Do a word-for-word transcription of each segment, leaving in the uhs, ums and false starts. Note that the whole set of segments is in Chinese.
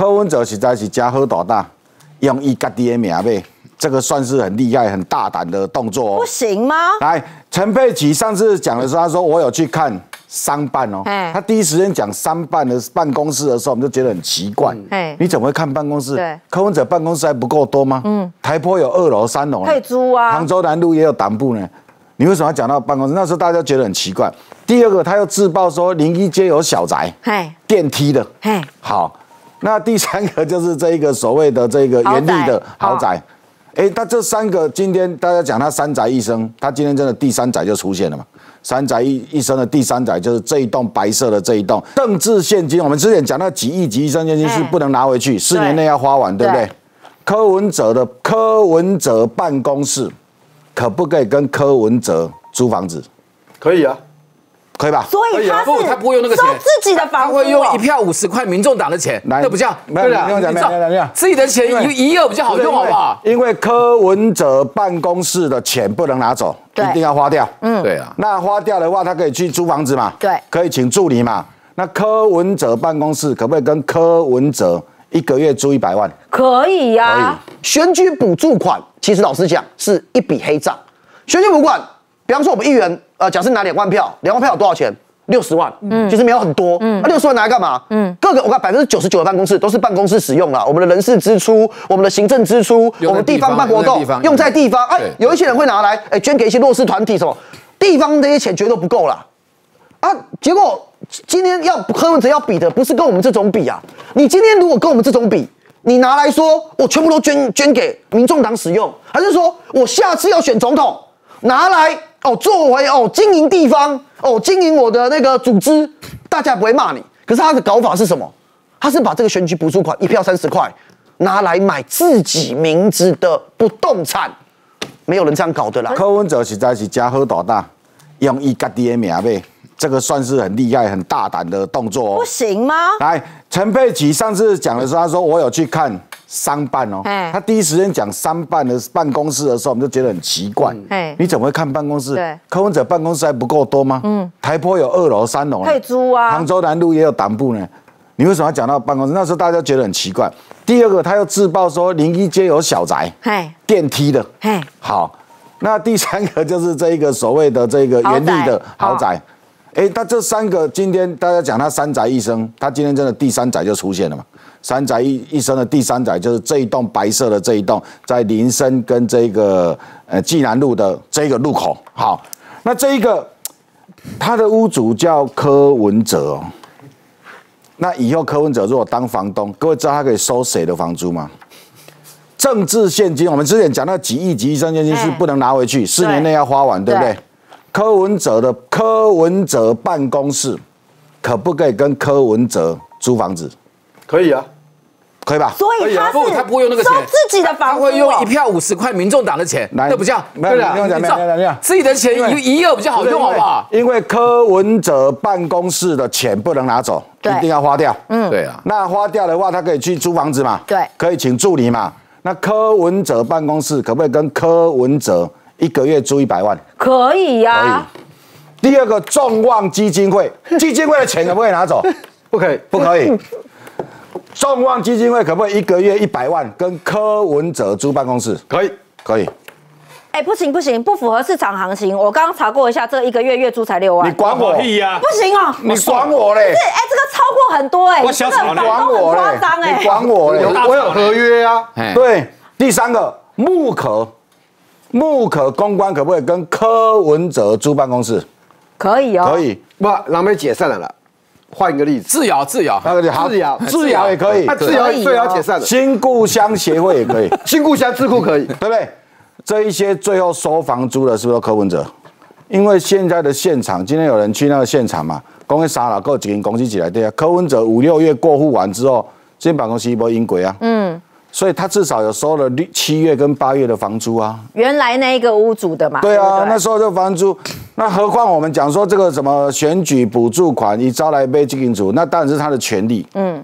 柯文哲实在是真好大胆，用伊家己的名呗，这个算是很厉害、很大胆的动作、哦。不行吗？来，陈佩琪上次讲的时候，他说我有去看商办哦，他第一时间讲商办的办公室的时候，我们就觉得很奇怪，嗯、你怎么会看办公室？柯文哲办公室还不够多吗？嗯，台北有二楼、三楼，可以租啊。杭州南路也有党部呢。 你为什么要讲到办公室？那时候大家觉得很奇怪。第二个，他又自曝说零一街有小宅，电梯的，好。那第三个就是这一个所谓的这个园地的豪宅，哎、欸，他这三个今天大家讲他三宅一生，他今天真的第三宅就出现了嘛？三宅一一生的第三宅就是这一栋白色的这一栋。政治现金，我们之前讲到几亿几亿现金是不能拿回去，四年内要花完，对不对？對柯文哲的柯文哲办公室。 可不可以跟柯文哲租房子？可以啊，可以吧？所以他不，他不会用那个钱，收自己的房子，他会用一票五十块民众党的钱，那不叫对了，不用讲，不用自己的钱一一二比较好用，好不好？因为柯文哲办公室的钱不能拿走，一定要花掉。嗯，对啊。那花掉的话，他可以去租房子嘛？对，可以请助理嘛？那柯文哲办公室可不可以跟柯文哲一个月租一百万？可以呀，选举补助款。 其实老实讲，是一笔黑账。选举不管，比方说我们议员，呃，假设拿两万票，两万票有多少钱？六十万，嗯，其实没有很多，嗯，那六十万拿来干嘛？嗯，各个我看百分之九十九的办公室都是办公室使用啦，我们的人事支出，我们的行政支出，我们地方办活动用在地方，哎，有一些人会拿来，哎，捐给一些弱势团体什么，地方这些钱绝对不够啦。啊，结果今天要柯文哲要比的，不是跟我们这种比啊，你今天如果跟我们这种比。 你拿来说，我全部都捐捐给民众党使用，还是说我下次要选总统，拿来哦作为哦经营地方哦经营我的那个组织，大家不会骂你。可是他的搞法是什么？他是把这个选举补助款一票三十块拿来买自己名字的不动产，没有人这样搞的啦。柯文哲实在是真好大胆，用伊家己的名呗。 这个算是很厉害、很大胆的动作、哦，不行吗？来，陈佩琪上次讲的时候，他说我有去看商办哦，他第一时间讲商办的办公室的时候，我们就觉得很奇怪，嗯、你怎么会看办公室？柯文哲办公室还不够多吗？嗯，台北有二楼、三楼，可以租啊。杭州南路也有党部呢，你为什么要讲到办公室？那时候大家觉得很奇怪。第二个，他又自曝说零一街有小宅，电梯的，好。那第三个就是这一个所谓的这个园地的豪宅。豪 哎，他这三个今天大家讲他三宅一生，他今天真的第三宅就出现了嘛？三宅一一生的第三宅就是这一栋白色的这一栋，在林森跟这个呃济南路的这个路口。好，那这一个他的屋主叫柯文哲哦。那以后柯文哲如果当房东，各位知道他可以收谁的房租吗？政治现金，我们之前讲到几亿、几亿现金是不能拿回去，四年内要花完，对不对？ 柯文哲的柯文哲办公室，可不可以跟柯文哲租房子？可以啊，可以吧？所以他不，他不会用那个钱，收自己的房子，他会用一票五十块民众党的钱，那不叫对了，不用讲，不用讲，自己的钱一一二比较好用，好不好？因为柯文哲办公室的钱不能拿走，一定要花掉。嗯，对啊。那花掉的话，他可以去租房子嘛？对，可以请助理嘛？那柯文哲办公室可不可以跟柯文哲？ 一个月租一百万，可以呀、啊。第二个众望基金会，基金会的钱可不可以拿走？不可以，不可以。众望基金会可不可以一个月一百万跟柯文哲租办公室？可以，可以。哎、欸，不行不行，不符合市场行情。我刚刚查过一下，这一个月月租才六万。你管我屁呀、啊！不行哦、喔，你管我嘞！不是，哎、欸，这个超过很多哎、欸，我想管我嘞，欸、你管我嘞，我有合约啊。对，第三个木可。 木可公关可不可以跟柯文哲租办公室？可以哦，可以。不，狼狈解散了啦。换一个例子，自由自由，好，自由自由也可以，自由最好解散了。新故乡协会也可以，新故乡智库可以，对不对？这一些最后收房租的是不是柯文哲？因为现在的现场，今天有人去那个现场嘛，公司杀了够几人公司起来对啊。柯文哲五六月过户完之后，先把公司一波阴鬼啊，嗯。 所以他至少有收了六七月跟八月的房租啊，原来那一个屋主的嘛。对啊，对对那时候就房租，那何况我们讲说这个什么选举补助款，以招来被经营主，那当然是他的权利。嗯，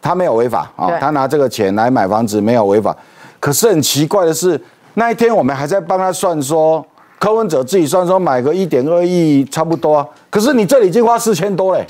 他没有违法啊、哦，他拿这个钱来买房子没有违法。可是很奇怪的是，那一天我们还在帮他算说，柯文哲自己算说买个一点二亿差不多啊，可是你这里已经花四千多嘞，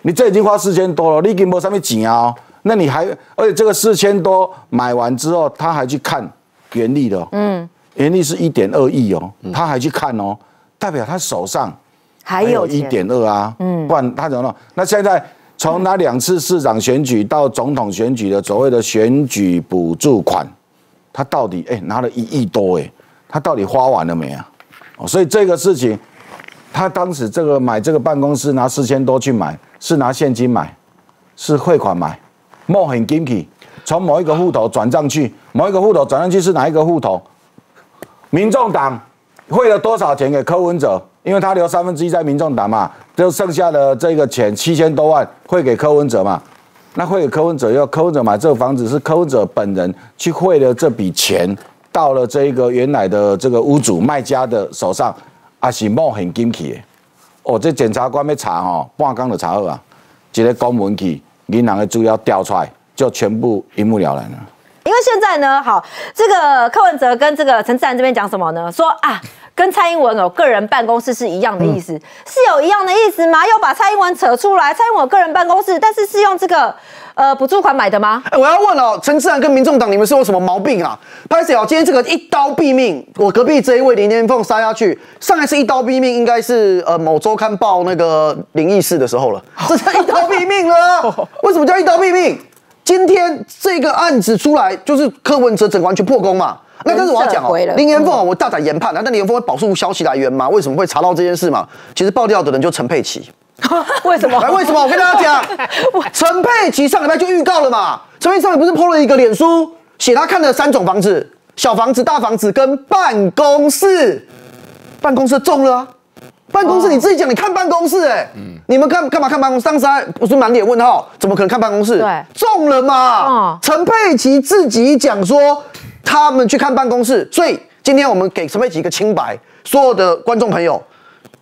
你这已经花四千多了，你已经没什么钱啊、哦。那你还而且这个四千多买完之后，他还去看元利的、哦，嗯，元利是一点二亿哦，他还去看哦，代表他手上还有一点二啊，嗯，不然他怎么弄？那现在从那两次市长选举到总统选举的所谓的选举补助款，他到底哎、欸、拿了一亿多哎、欸，他到底花完了没啊？哦，所以这个事情。 他当时这个买这个办公室拿四千多去买，是拿现金买，是汇款买，冒很金去，从某一个户头转账去，某一个户头转账去是哪一个户头？民众党汇了多少钱给柯文哲？因为他留三分之一在民众党嘛，就剩下的这个钱七千多万汇给柯文哲嘛。那汇给柯文哲要柯文哲买这个房子是柯文哲本人去汇了这笔钱到了这个原来的这个屋主卖家的手上。 啊是冒现金去的，哦，这检察官要查哦，半天就查好啊，一个公文去，银行的资料调出来，就全部一目了然了。因为现在呢，好，这个柯文哲跟这个陈志涵这边讲什么呢？说啊，跟蔡英文有个人办公室是一样的意思，嗯、是有一样的意思吗？要把蔡英文扯出来，蔡英文有个人办公室，但是是用这个。 呃，补助款买的吗？欸、我要问哦，陈志涵跟民众党，你们是有什么毛病啊？拍谁哦，今天这个一刀毙命，我隔壁这一位林天凤杀下去，上一次一刀毙命应该是呃某周刊报那个灵异事的时候了，这叫一刀毙命了、啊。为什么叫一刀毙命？今天这个案子出来，就是柯文哲整完全破功嘛。 那但是我要讲哦，林延凤、哦、我大胆研判，那、嗯、但林延凤会保护消息来源吗？为什么会查到这件事嘛？其实爆料的人就陈佩琪，为什么？来，为什么？我跟大家讲，陈佩琪上礼拜就预告了嘛，陈佩琪上礼拜不是 P O 了一个脸书，写他看了三种房子：小房子、大房子跟办公室。办公室中了、啊，办公室你自己讲，你看办公室哎、欸，嗯、你们看干嘛看办公室？当时我是满脸问号，怎么可能看办公室？对，中了嘛。陈、嗯、佩琪自己讲说。 他们去看办公室，所以今天我们给陈佩琪一个清白。所有的观众朋友，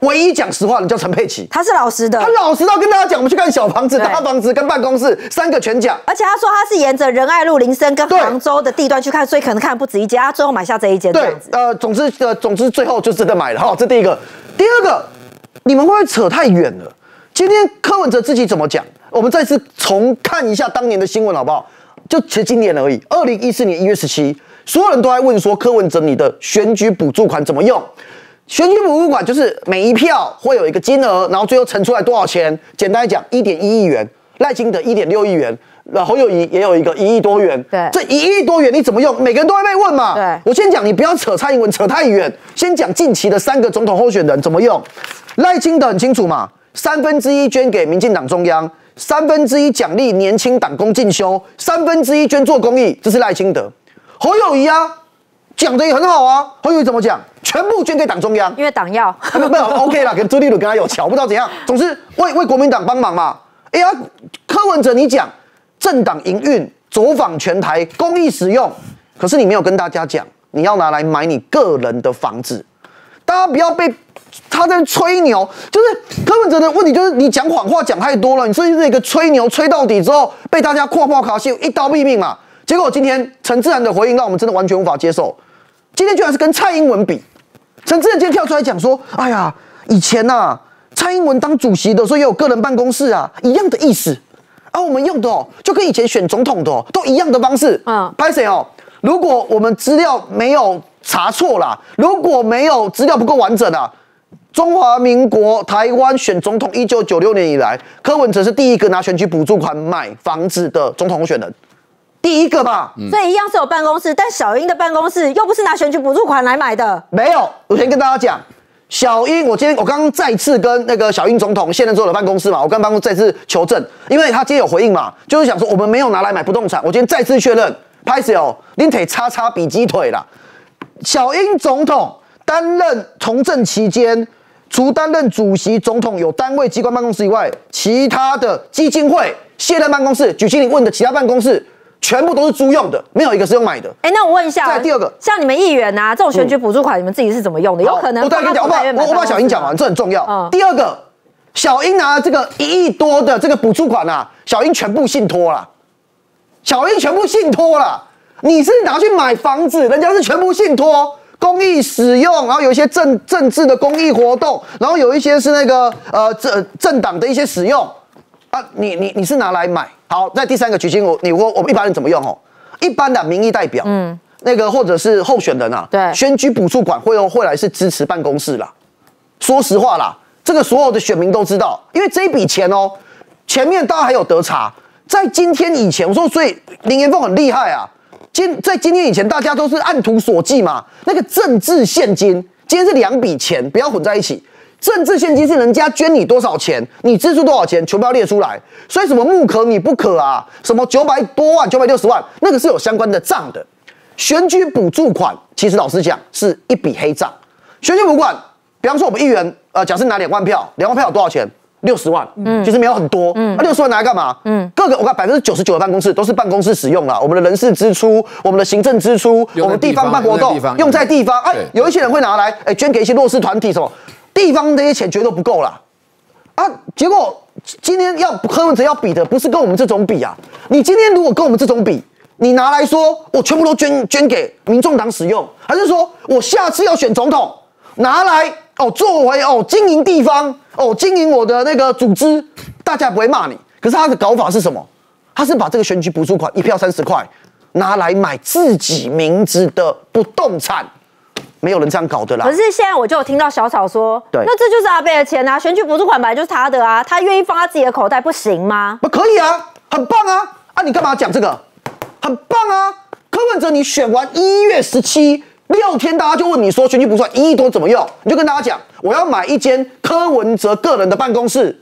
唯一讲实话的叫陈佩琪，他是老实的，他老实到跟大家讲，我们去看小房子、大房子跟办公室三个全讲。而且他说他是沿着仁爱路、林森跟杭州的地段去看，所以可能看不止一间，他最后买下这一间。对，呃，总之呃，总之最后就真的买了哈。这第一个，第二个，你们会不会扯太远了？今天柯文哲自己怎么讲？我们再次重看一下当年的新闻好不好？ 就其实今年而已，二零一四年一月十七，所有人都在问说柯文哲你的选举补助款怎么用？选举补助款就是每一票会有一个金额，然后最后乘出来多少钱？简单来讲，一点一亿元，赖清德一点六亿元，侯友宜也有一个一亿多元。对，这一亿多元你怎么用？每个人都会被问嘛。对，我先讲，你不要扯蔡英文扯太远，先讲近期的三个总统候选人怎么用。赖清德很清楚嘛，三分之一捐给民进党中央。 三分之一奖励年轻党工进修，三分之一捐做公益，这是赖清德。侯友宜啊，讲的也很好啊。侯友宜怎么讲？全部捐给党中央，因为党要。不不 ，OK 啦，跟朱立伦跟他有桥，不知道怎样。总之为为国民党帮忙嘛。哎呀，柯文哲你讲政党营运，走访全台，公益使用，可是你没有跟大家讲，你要拿来买你个人的房子。大家不要被。 他在吹牛，就是柯文哲的问题，就是你讲谎话讲太多了，你是一个吹牛吹到底之后，被大家跨跨卡西一刀毙命嘛。结果今天陈志涵的回应让我们真的完全无法接受，今天居然是跟蔡英文比，陈志涵今天跳出来讲说，哎呀，以前呐、啊，蔡英文当主席的时候也有个人办公室啊，一样的意思，啊，我们用的哦，就跟以前选总统的哦，都一样的方式，嗯，拍谁哦？如果我们资料没有查错啦，如果没有资料不够完整啊。 中华民国台湾选总统，一九九六年以来，柯文哲是第一个拿选举补助款买房子的总统候选人，第一个吧。嗯、所以一样是有办公室，但小英的办公室又不是拿选举补助款来买的。没有，我先跟大家讲，小英，我今天我刚刚再次跟那个小英总统现任做的办公室嘛，我跟办公室再次求证，因为他今天有回应嘛，就是想说我们没有拿来买不动产。我今天再次确认，拍谁哦，恁腿叉叉比鸡腿啦。小英总统担任从政期间。 除担任主席、总统有单位机关办公室以外，其他的基金会、卸任办公室、举行你问的其他办公室，全部都是租用的，没有一个是用买的。哎、欸，那我问一下，再第二个，像你们议员啊，这种选举补助款，嗯、你们自己是怎么用的？有可能我再跟你讲，我把我我把小英讲完，这很重要。嗯、第二个，小英拿这个一亿多的这个补助款啊，小英全部信托啦，小英全部信托啦，你是拿去买房子，人家是全部信托。 公益使用，然后有一些政政治的公益活动，然后有一些是那个呃政政党的一些使用。啊，你你你是拿来买。好，在第三个举金，我你我我们一般人怎么用哦？一般的民意代表，嗯，那个或者是候选人啊，对，选举补助款会用会来是支持办公室啦。说实话啦，这个所有的选民都知道，因为这一笔钱哦，前面当然还有得查，在今天以前，我说所以林妍凤很厉害啊。今在今天以前，大家都是按图索骥嘛，那个政治现金，今天是两笔钱，不要混在一起。 政治现金是人家捐你多少钱，你支出多少钱，全部要列出来。所以什么木可你不可啊，什么九百多万、九百六十万，那个是有相关的账的。选举补助款，其实老实讲是一笔黑账。选举补助款，比方说我们议员，呃，假设拿两万票，两万票有多少钱？六十万，嗯，其实没有很多，嗯，那六十万拿来干嘛？嗯，各个我看百分之九十九的办公室都是办公室使用啦，我们的人事支出，我们的行政支出，我们地方办活动用在地方，哎，有一些人会拿来，哎，捐给一些弱势团体什么。 地方这些钱绝对不够啦，啊！结果今天要柯文哲要比的不是跟我们这种比啊，你今天如果跟我们这种比，你拿来说我全部都捐捐给民众党使用，还是说我下次要选总统拿来哦作为哦经营地方哦经营我的那个组织，大家不会骂你。可是他的搞法是什么？他是把这个选举补助款一票三十块拿来买自己名字的不动产。 没有人这样搞的啦。可是现在我就有听到小草说，对，那这就是阿贝的钱啊，选举补助款本来就是他的啊，他愿意放在自己的口袋，不行吗？不可以啊，很棒啊！啊，你干嘛讲这个？很棒啊！柯文哲，你选完一月十七六天，大家就问你说选举补助款一亿多怎么用？你就跟大家讲，我要买一间柯文哲个人的办公室，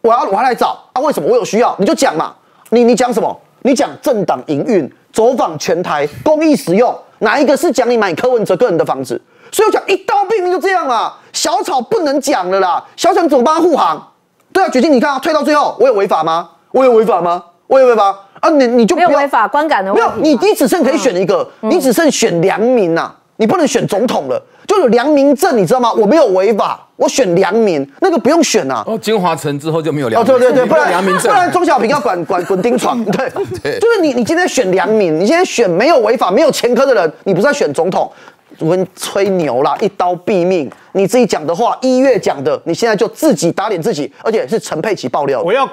我要我还来找啊？为什么我有需要？你就讲嘛，你你讲什么？你讲政党营运，走访全台，公益使用。 哪一个是讲你买柯文哲个人的房子？所以我讲一刀毙命就这样啊！小草不能讲了啦，小草怎么帮他护航？对啊，决定你看啊，退到最后，我有违法吗？我有违法吗？我有违法啊！你你就不要没有违法观感的问题，没有你你只剩可以选一个，嗯、你只剩选良民啊，你不能选总统了，就有良民证，你知道吗？我没有违法，我选良民，那个不用选啊。哦，金华城之后就没有良民哦，对对对，不然良民证，不然钟小平要管管滚钉床，对，对就是你你今天选良民，你今天选没有违法、没有前科的人，你不是在选总统，我跟你吹牛啦，一刀毙命。你自己讲的话，一月讲的，你现在就自己打脸自己，而且是陈佩琪爆料的。我要。